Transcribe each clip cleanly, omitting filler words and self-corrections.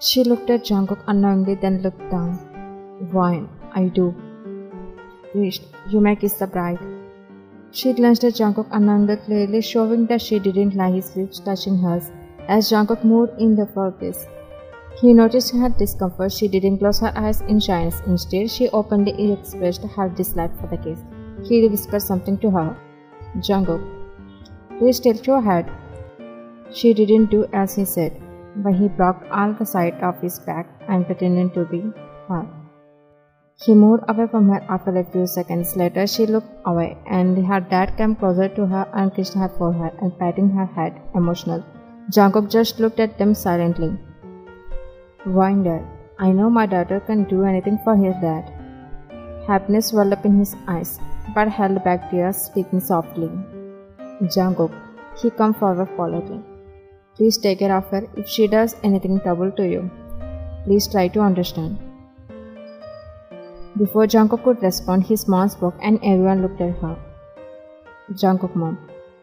She looked at Jungkook unknowingly, then looked down. Why, I do wish you may kiss the bride. She glanced at Jungkook unknowingly, clearly showing that she didn't like his lips touching hers. As Jungkook moved in the focus, he noticed her discomfort. She didn't close her eyes in shyness. Instead, she openly expressed her dislike for the kiss. He whispered something to her. Jungkook, please tilt your head. She didn't do as he said, but he blocked all the side of his back and pretended to be her. He moved away from her. After a few seconds later, she looked away, and her dad came closer to her and kissed her forehead and patting her head. Emotional, Jungkook just looked at them silently. Why, Dad? I know my daughter can do anything for his dad. Happiness welled up in his eyes, but held back tears, speaking softly. Jungkook, he came forward politely. Please take care of her. If she does anything trouble to you, please try to understand. Before Jungkook could respond, his mom spoke, and everyone looked at her. Jungkook, Mom,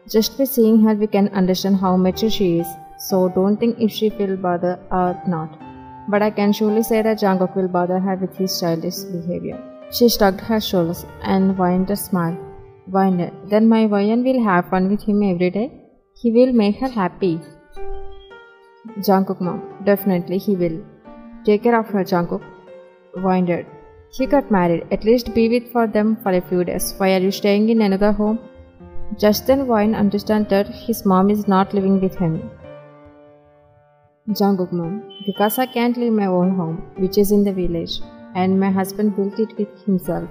just by seeing her, we can understand how mature she is. So don't think if she will bother or not. But I can surely say that Jungkook will bother her with his childish behavior. She shrugged her shoulders and whined a smile. Whined, then my Vian will have fun with him every day. He will make her happy. Jungkook, Mom, definitely he will. Take care of her, Jungkook. Whined, he got married. At least be with for them for a few days. Why are you staying in another home? Just then Vian understood that his mom is not living with him. Jungkook, Mom, because I can't leave my own home, which is in the village, and my husband built it with himself,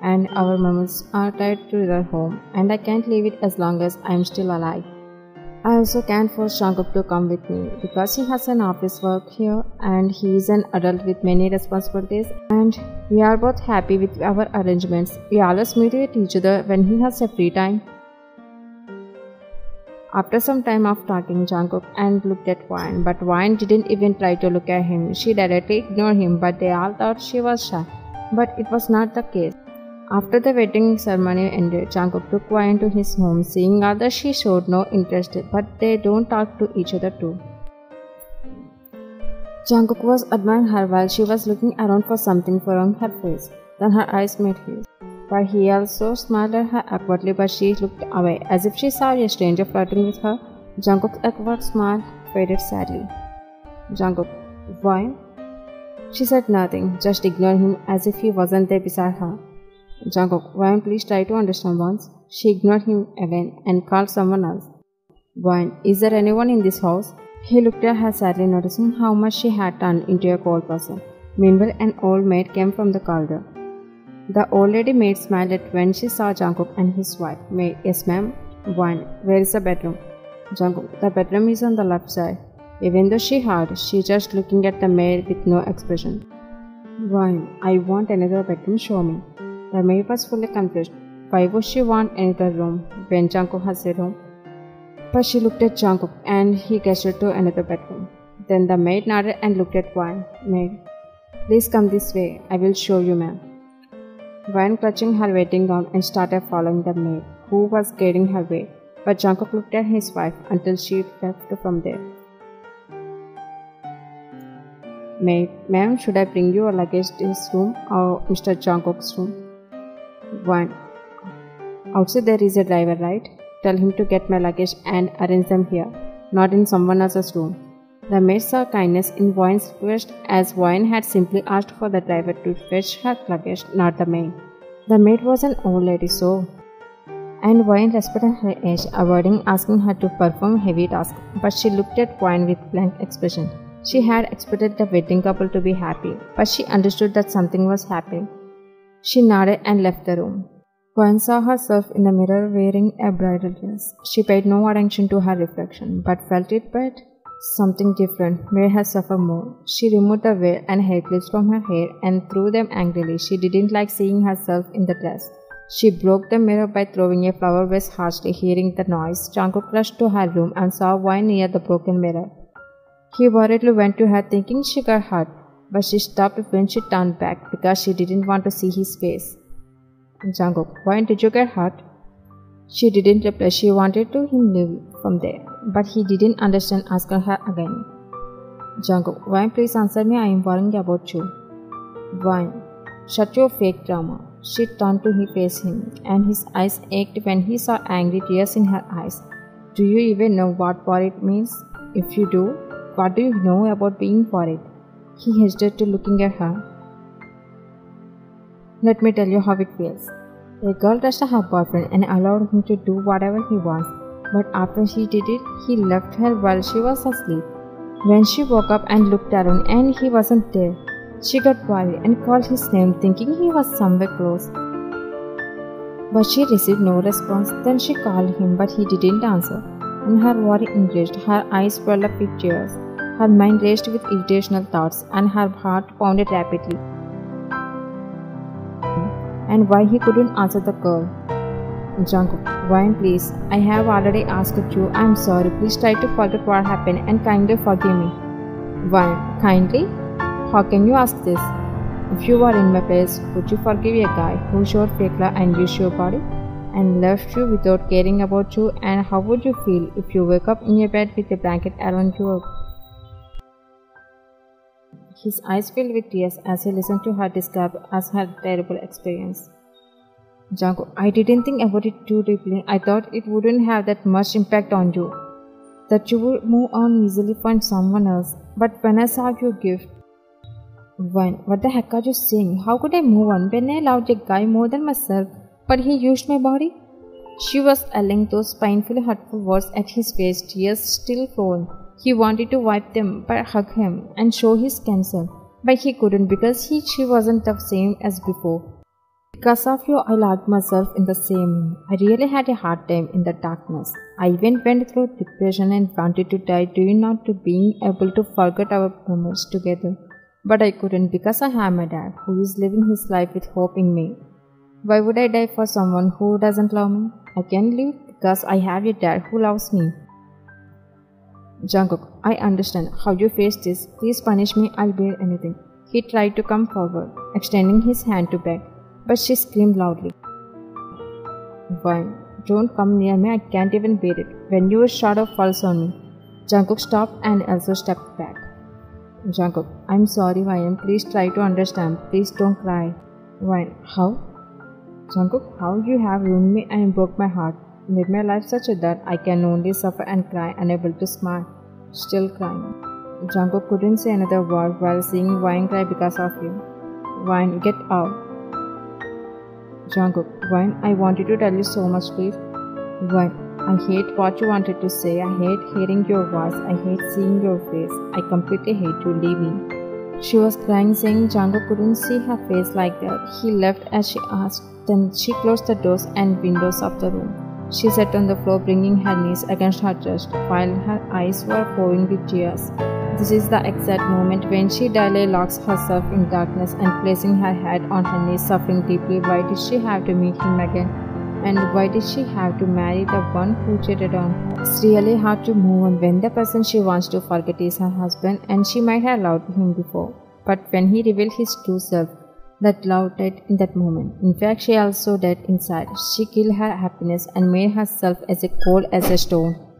and our moms are tied to their home, and I can't leave it as long as I'm still alive. I also can't force Jungkook to come with me, because he has an office work here, and he is an adult with many responsibilities, and we are both happy with our arrangements. We always meet with each other when he has a free time. After some time of talking, Jungkook and looked at Vian, but Vian didn't even try to look at him. She directly ignored him, but they all thought she was shy. But it was not the case. After the wedding ceremony ended, Jungkook took Vian to his home, seeing that she showed no interest, but they don't talk to each other too. Jungkook was admiring her while she was looking around for something from her face. Then her eyes met his. But he also smiled at her awkwardly, but she looked away, as if she saw a stranger flirting with her. Jungkook's awkward smile faded sadly. Jungkook, why? She said nothing, just ignored him as if he wasn't there beside her. Jungkook, why, please try to understand once. She ignored him again and called someone else. Why, is there anyone in this house? He looked at her sadly, noticing how much she had turned into a cold person. Meanwhile, an old maid came from the corridor. The old lady maid smiled when she saw Jungkook and his wife. Maid, yes ma'am. One, where is the bedroom? Jungkook, the bedroom is on the left side. Even though she heard, she just looking at the maid with no expression. One, I want another bedroom, show me. The maid was fully confused. Why would she want another room when Jungkook has a room? But she looked at Jungkook and he gestured to another bedroom. Then the maid nodded and looked at one. Maid, please come this way. I will show you, ma'am. Vian clutching her waiting gown and started following the maid, who was guiding her way, but Jungkook looked at his wife until she left from there. Maid, ma'am, should I bring your luggage to his room or Mr. Jungkook's room? Vian, outside there is a driver, right? Tell him to get my luggage and arrange them here, not in someone else's room. The maid saw kindness in Vian's request, as Vian had simply asked for the driver to fetch her luggage, not the maid. The maid was an old lady, so. And Vian respected her age, avoiding asking her to perform heavy tasks, but she looked at Vian with blank expression. She had expected the wedding couple to be happy, but she understood that something was happening. She nodded and left the room. Vian saw herself in the mirror wearing a bridal dress. She paid no attention to her reflection, but felt it bad. Something different made her suffer more. She removed the veil and hair clips from her hair and threw them angrily. She didn't like seeing herself in the dress. She broke the mirror by throwing a flower vase harshly. Hearing the noise, Jungkook rushed to her room and saw Vian near the broken mirror. He worriedly went to her, thinking she got hurt, but she stopped when she turned back because she didn't want to see his face. Jungkook, why did you get hurt? She didn't reply. She wanted to leave from there, but he didn't understand, asking her again. Jungkook, why please answer me, I am worrying about you. Why? Shut your fake drama. She turned to face him, and his eyes ached when he saw angry tears in her eyes. Do you even know what worried means? If you do, what do you know about being worried? He hesitated, looking at her. Let me tell you how it feels. The girl trusted her boyfriend and allowed him to do whatever he wants, but after she did it, he left her while she was asleep. When she woke up and looked around and he wasn't there, she got worried and called his name, thinking he was somewhere close. But she received no response. Then she called him, but he didn't answer. And her worry increased. Her eyes swelled up with tears. Her mind raced with irritational thoughts, and her heart pounded rapidly. And why he couldn't answer the girl? Jungkook, why please? I have already asked you. I'm sorry. Please try to forget what happened and kindly forgive me. Why? Kindly? How can you ask this? If you were in my place, would you forgive a guy who showed fake love and used your body and left you without caring about you? And how would you feel if you wake up in your bed with a blanket around you? His eyes filled with tears as he listened to her describe as her terrible experience. Jungkook, I didn't think about it too deeply. I thought it wouldn't have that much impact on you, that you would move on easily, find someone else. But when I saw your gift, what the heck are you saying? How could I move on when I loved a guy more than myself, but he used my body? She was yelling those painfully hurtful words at his face, tears still flowing. He wanted to wipe them, but hug him and show his concern, but he couldn't because she wasn't the same as before. Because of you, I locked myself in the same. I really had a hard time in the darkness. I even went through depression and wanted to die, due not to being able to forget our moments together. But I couldn't because I have my dad, who is living his life with hope in me. Why would I die for someone who doesn't love me? I can live because I have a dad who loves me. Jungkook, I understand how you face this. Please punish me, I'll bear anything. He tried to come forward, extending his hand to beg, but she screamed loudly. Why? Don't come near me, I can't even bear it. When your shadow falls on me. Jungkook stopped and also stepped back. Jungkook, I'm sorry, Ryan. Please try to understand. Please don't cry. Ryan, how? Jungkook, how you have ruined me and broke my heart, made my life such that I can only suffer and cry, unable to smile, still crying. Jungkook couldn't say another word while seeing Ryan cry because of you. Ryan, get out. Jungkook, Ryan, I wanted to tell you so much, please. Ryan, I hate what you wanted to say. I hate hearing your voice. I hate seeing your face. I completely hate you leaving. She was crying, saying Jungkook couldn't see her face like that. He left as she asked. Then she closed the doors and windows of the room. She sat on the floor, bringing her knees against her chest, while her eyes were pouring with tears. This is the exact moment when she dully locks herself in darkness and placing her head on her knees, suffering deeply. Why did she have to meet him again? And why did she have to marry the one who cheated on her? It's really hard to move on when the person she wants to forget is her husband, and she might have loved him before. But when he revealed his true self, that love died in that moment. In fact, she also died inside. She killed her happiness and made herself as cold as a stone.